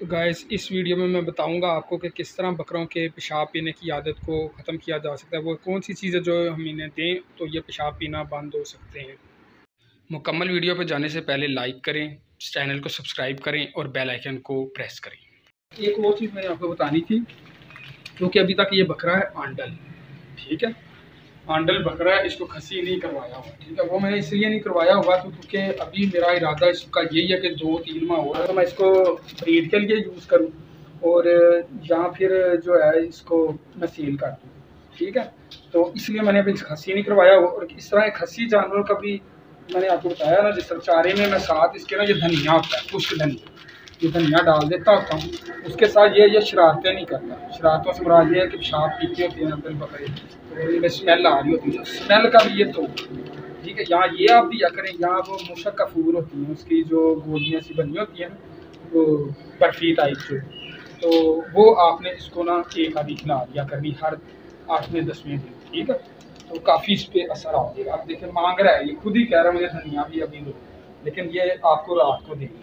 तो गाइस इस वीडियो में मैं बताऊंगा आपको कि किस तरह बकरों के पेशाब पीने की आदत को ख़त्म किया जा सकता है, वो कौन सी चीज़ें जो हम इन्हें दें तो ये पेशाब पीना बंद हो सकते हैं। मुकम्मल वीडियो पर जाने से पहले लाइक करें, चैनल को सब्सक्राइब करें और बेल आइकन को प्रेस करें। एक वो चीज़ मैंने आपको बतानी थी, क्योंकि अभी तक ये बकरा है आंडल, ठीक है, आंडल बकरा है, इसको खसी नहीं करवाया हुआ, ठीक है। वो मैंने इसलिए नहीं करवाया हुआ क्योंकि अभी मेरा इरादा इसका यही है कि 2-3 माह हो रहा है तो मैं इसको ब्रीड के लिए यूज़ करूं और या फिर जो है इसको मैं सेल कर दूँ, ठीक है। तो इसलिए मैंने अभी खसी नहीं करवाया हुआ। और इस तरह खसी जानवर का भी मैंने आपको बताया ना, जिस तरह चारे में मैं साथ इसके ना ये धनिया होता है, खुश्क धनिया, ये धनिया डाल देता होता हूँ, उसके साथ ये शरारतें नहीं करता। शरारतों से मुराद ये है कि पेशाब पीते होते हैं अंदर बकरे तो इनमें स्मेल आ रही होती है, स्मेल का भी ये तो ठीक है। यहाँ ये आप दिया करें, यहाँ वो मुशक का फूल होती है, उसकी जो गोलियाँ सी बनी होती हैं वो बर्फी टाइप जो, तो वो आपने इसको ना एक आधी खिला दिया करनी हर 8 से 10 मिनट, ठीक है। तो काफ़ी इस पर असर आ जाएगा। आप देखें मांग रहा है, ये खुद ही कह रहा है मुझे धनिया भी अभी दो, लेकिन ये आपको रात को देंगे।